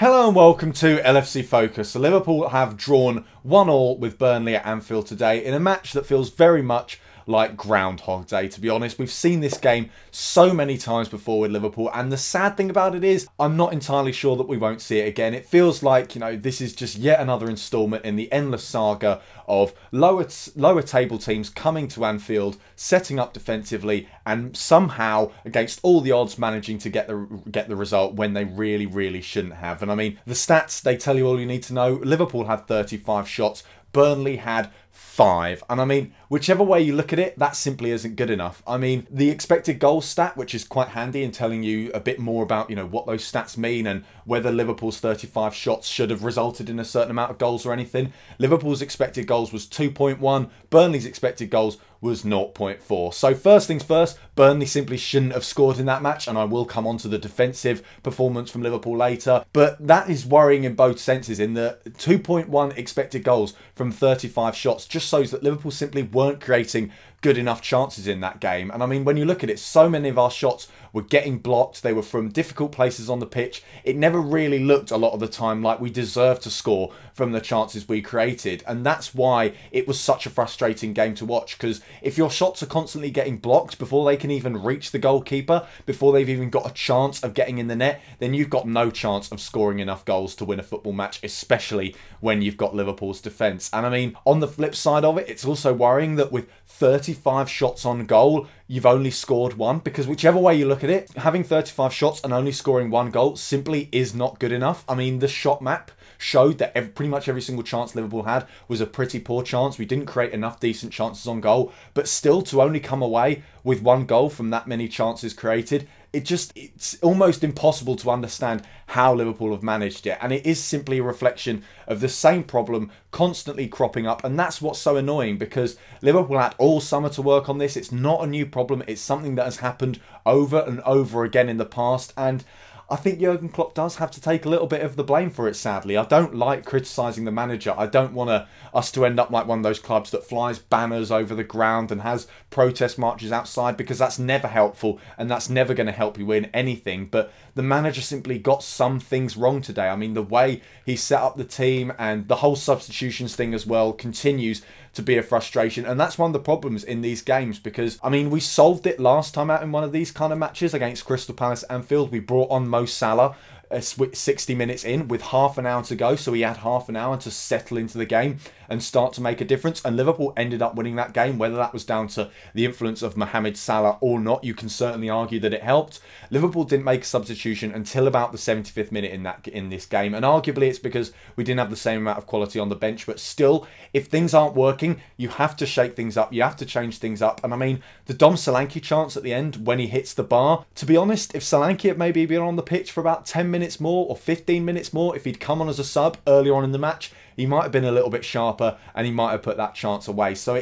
Hello and welcome to LFC Focus. So Liverpool have drawn 1-1 with Burnley at Anfield today in a match that feels very much like Groundhog Day, to be honest. We've seen this game so many times before with Liverpool, and the sad thing about it is I'm not entirely sure that we won't see it again. It feels like, you know, this is just yet another instalment in the endless saga of lower table teams coming to Anfield, setting up defensively, and somehow, against all the odds, managing to get the result when they really, really shouldn't have. And I mean, the stats, they tell you all you need to know. Liverpool had 35 shots. Burnley had 5. And I mean, whichever way you look at it, that simply isn't good enough. I mean, the expected goal stat, which is quite handy in telling you a bit more about, you know, what those stats mean and whether Liverpool's 35 shots should have resulted in a certain amount of goals or anything. Liverpool's expected goals was 2.1. Burnley's expected goals was 0.4. So first things first, Burnley simply shouldn't have scored in that match, and I will come on to the defensive performance from Liverpool later. But that is worrying in both senses, in the 2.1 expected goals from 35 shots just shows that Liverpool simply weren't creating good enough chances in that game. And I mean, when you look at it, so many of our shots were getting blocked. They were from difficult places on the pitch. It never really looked a lot of the time like we deserved to score from the chances we created. And that's why it was such a frustrating game to watch, because if your shots are constantly getting blocked before they can even reach the goalkeeper, before they've even got a chance of getting in the net, then you've got no chance of scoring enough goals to win a football match, especially when you've got Liverpool's defence. And I mean, on the flip side of it, it's also worrying that with 35 shots on goal, you've only scored 1, because whichever way you look at it, having 35 shots and only scoring 1 goal simply is not good enough. I mean, the shot map showed that pretty much every single chance Liverpool had was a pretty poor chance. We didn't create enough decent chances on goal, but still to only come away with 1 goal from that many chances created, it's almost impossible to understand how Liverpool have managed it. And it is simply a reflection of the same problem constantly cropping up. And that's what's so annoying, because Liverpool had all summer to work on this. It's not a new problem. It's something that has happened over and over again in the past. And I think Jürgen Klopp does have to take a little bit of the blame for it, sadly. I don't like criticising the manager. I don't want us to end up like one of those clubs that flies banners over the ground and has protest marches outside, because that's never helpful and that's never going to help you win anything. But the manager simply got some things wrong today. I mean, the way he set up the team and the whole substitutions thing as well continues to be a frustration. And that's one of the problems in these games, because, I mean, we solved it last time out in one of these kind of matches against Crystal Palace Anfield. We brought on Salah 60 minutes in with half an hour to go, so he had half an hour to settle into the game and start to make a difference, and Liverpool ended up winning that game. Whether that was down to the influence of Mohamed Salah or not, you can certainly argue that it helped. Liverpool didn't make a substitution until about the 75th minute in this game, and arguably it's because we didn't have the same amount of quality on the bench. But still, if things aren't working, you have to shake things up, you have to change things up. And I mean, the Dom Solanke chance at the end when he hits the bar, to be honest, if Solanke had maybe been on the pitch for about 10 minutes more or 15 minutes more, if he'd come on as a sub earlier on in the match, he might have been a little bit sharper and he might have put that chance away. So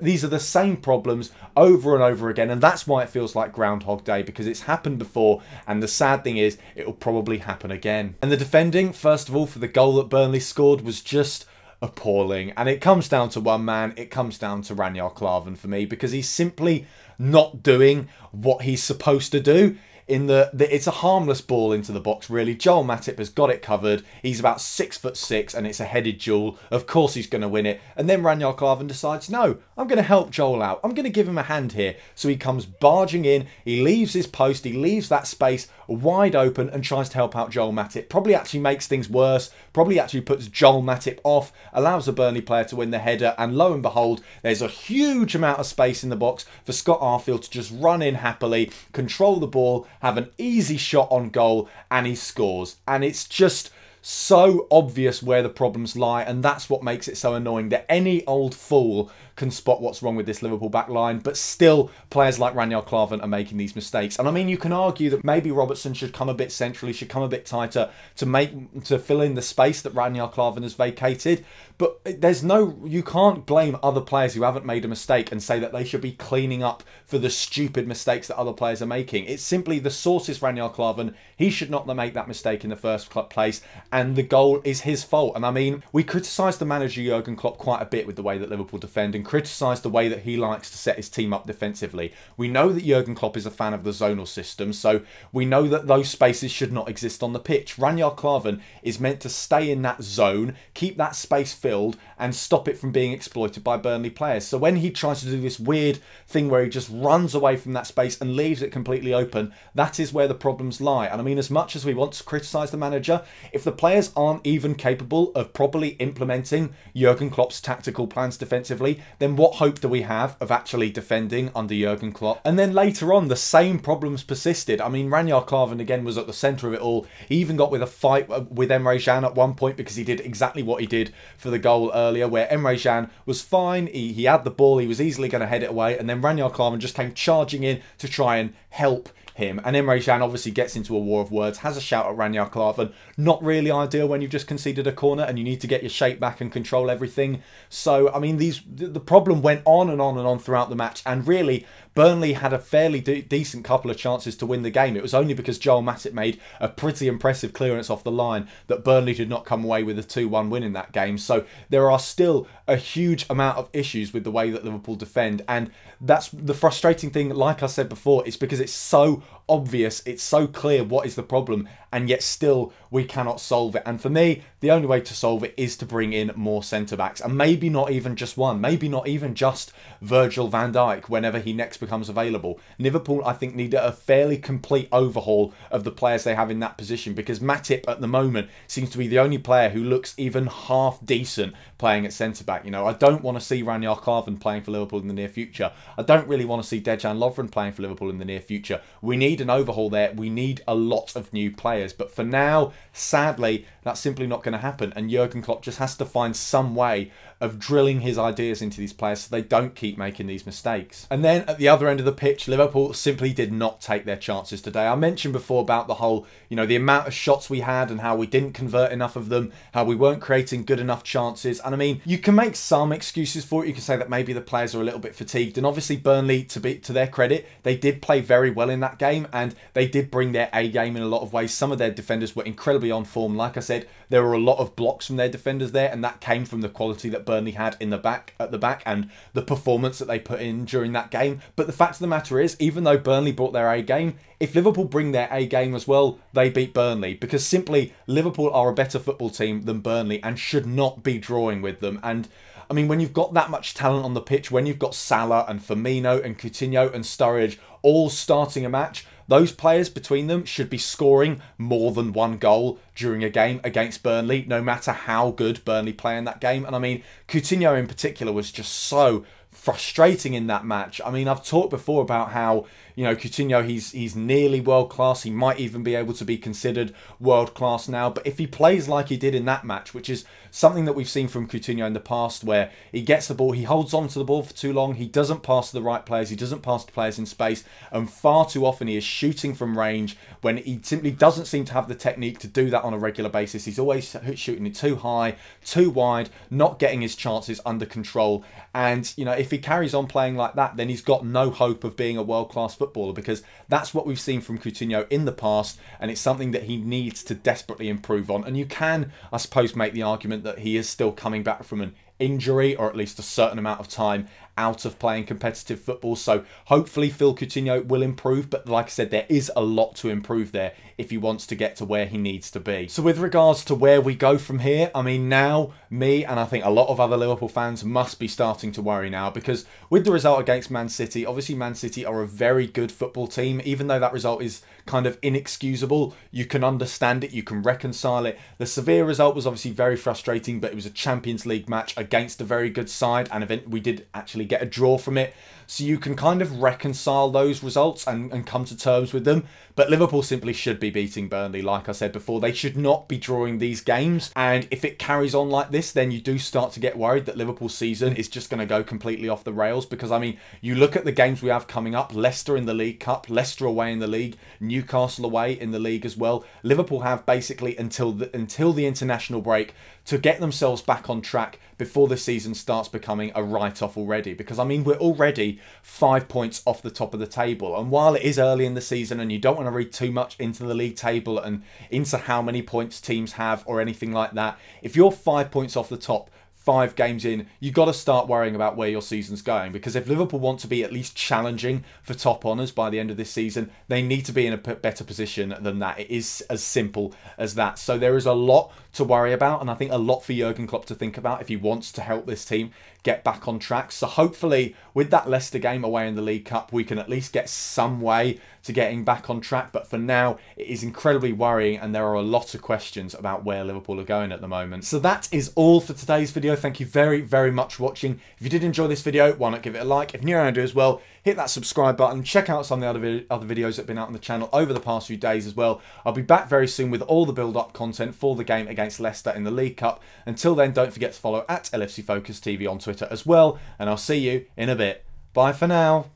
these are the same problems over and over again, and that's why it feels like Groundhog Day, because it's happened before, and the sad thing is it'll probably happen again. And the defending, first of all, for the goal that Burnley scored was just appalling. And it comes down to one man. It comes down to Ragnar Klavan for me, because he's simply not doing what he's supposed to do. It's a harmless ball into the box, really. Joel Matip has got it covered. He's about 6'6", and it's a headed duel. Of course he's going to win it. And then Ragnar Klavan decides, no, I'm going to help Joel out. I'm going to give him a hand here. So he comes barging in. He leaves his post. He leaves that space wide open and tries to help out Joel Matip. Probably actually makes things worse. Probably actually puts Joel Matip off. Allows the Burnley player to win the header. And lo and behold, there's a huge amount of space in the box for Scott Arfield to just run in happily, control the ball, have an easy shot on goal, and he scores. And it's just so obvious where the problems lie, and that's what makes it so annoying, that any old fool can spot what's wrong with this Liverpool backline. But still, players like Ragnar Klavan are making these mistakes. And I mean, you can argue that maybe Robertson should come a bit centrally, should come a bit tighter to fill in the space that Ragnar Klavan has vacated. But you can't blame other players who haven't made a mistake and say that they should be cleaning up for the stupid mistakes that other players are making. It's simply the source is Ragnar Klavan. He should not make that mistake in the first place. and the goal is his fault. And I mean, we criticised the manager Jürgen Klopp quite a bit with the way that Liverpool defend, and criticised the way that he likes to set his team up defensively. We know that Jürgen Klopp is a fan of the zonal system, so we know that those spaces should not exist on the pitch. Ragnar Klavan is meant to stay in that zone, keep that space filled, and stop it from being exploited by Burnley players. So when he tries to do this weird thing where he just runs away from that space and leaves it completely open, that is where the problems lie. And I mean, as much as we want to criticise the manager, if the players aren't even capable of properly implementing Jurgen Klopp's tactical plans defensively, then what hope do we have of actually defending under Jurgen Klopp? And then later on, the same problems persisted. I mean, Ragnar Klavan again was at the centre of it all. He even got with a fight with Emre Can at one point because he did exactly what he did for the goal earlier, where Emre Can was fine, he had the ball, he was easily going to head it away, and then Ragnar Klavan just came charging in to try and help him. And Emre Can obviously gets into a war of words, has a shout at Ragnar Klavan. Not really ideal when you've just conceded a corner and you need to get your shape back and control everything. So, I mean, the problem went on and on and on throughout the match, and really, Burnley had a fairly decent couple of chances to win the game. It was only because Joel Matip made a pretty impressive clearance off the line that Burnley did not come away with a 2-1 win in that game. So there are still a huge amount of issues with the way that Liverpool defend, and that's the frustrating thing, like I said before, is because it's so obvious, it's so clear what is the problem, and yet still we cannot solve it. And for me, the only way to solve it is to bring in more centre-backs, and maybe not even just one, maybe not even just Virgil van Dijk whenever he next becomes available. Liverpool, I think, need a fairly complete overhaul of the players they have in that position, because Matip at the moment seems to be the only player who looks even half decent playing at centre-back. You know, I don't want to see Ragnar Klavan playing for Liverpool in the near future. I don't really want to see Dejan Lovren playing for Liverpool in the near future. We need an overhaul there. We need a lot of new players. But for now, sadly, that's simply not going to happen. And Jurgen Klopp just has to find some way of drilling his ideas into these players so they don't keep making these mistakes. And then at the other end of the pitch, Liverpool simply did not take their chances today. I mentioned before about the whole, you know, the amount of shots we had and how we didn't convert enough of them, how we weren't creating good enough chances. And I mean, you can make some excuses for it. You can say that maybe the players are a little bit fatigued. And obviously Burnley, to their credit, they did play very well in that game, and they did bring their A game in a lot of ways. Some of their defenders were incredibly on form. Like I said, there were a lot of blocks from their defenders there, and that came from the quality that Burnley had in the back, at the back, and the performance that they put in during that game. But the fact of the matter is, even though Burnley brought their A game, if Liverpool bring their A game as well, they beat Burnley, because simply Liverpool are a better football team than Burnley and should not be drawing with them. And I mean, when you've got that much talent on the pitch, when you've got Salah and Firmino and Coutinho and Sturridge all starting a match, those players between them should be scoring more than one goal during a game against Burnley, no matter how good Burnley play in that game. And I mean, Coutinho in particular was just so frustrating in that match. I mean, I've talked before about how, you know, Coutinho, he's nearly world-class. He might even be able to be considered world-class now. But if he plays like he did in that match, which is something that we've seen from Coutinho in the past, where he gets the ball, he holds on to the ball for too long, he doesn't pass to the right players, he doesn't pass to players in space, and far too often he is shooting from range when he simply doesn't seem to have the technique to do that on a regular basis. He's always shooting it too high, too wide, not getting his chances under control. And, you know, if he carries on playing like that, then he's got no hope of being a world-class footballer, because that's what we've seen from Coutinho in the past, and it's something that he needs to desperately improve on. And you can, I suppose, make the argument that he is still coming back from an injury, or at least a certain amount of time out of playing competitive football. So hopefully Phil Coutinho will improve, but like I said, there is a lot to improve there if he wants to get to where he needs to be. So with regards to where we go from here, I mean, now me and I think a lot of other Liverpool fans must be starting to worry now, because with the result against Man City, obviously Man City are a very good football team. Even though that result is kind of inexcusable, you can understand it, you can reconcile it. The Sevilla result was obviously very frustrating, but it was a Champions League match against a very good side, and we did actually get a draw from it. So you can kind of reconcile those results and come to terms with them. But Liverpool simply should be beating Burnley, like I said before. They should not be drawing these games. And if it carries on like this, then you do start to get worried that Liverpool's season is just going to go completely off the rails. Because, I mean, you look at the games we have coming up. Leicester in the League Cup, Leicester away in the league, Newcastle away in the league as well. Liverpool have basically until the international break to get themselves back on track before before the season starts becoming a write-off already. Because, I mean, we're already 5 points off the top of the table. And while it is early in the season and you don't want to read too much into the league table and into how many points teams have or anything like that, if you're 5 points off the top, 5 games in, you've got to start worrying about where your season's going. Because if Liverpool want to be at least challenging for top honours by the end of this season, they need to be in a better position than that. It is as simple as that. So there is a lot to worry about, and I think a lot for Jurgen Klopp to think about if he wants to help this team get back on track. So hopefully with that Leicester game away in the League Cup, we can at least get some way to getting back on track. But for now, it is incredibly worrying, and there are a lot of questions about where Liverpool are going at the moment. So that is all for today's video. Thank you very, very much for watching. If you did enjoy this video, why not give it a like? If you're new around here as well, hit that subscribe button. Check out some of the other videos that have been out on the channel over the past few days as well. I'll be back very soon with all the build-up content for the game against Leicester in the League Cup. Until then, don't forget to follow at LFC Focus TV on Twitter as well, and I'll see you in a bit. Bye for now.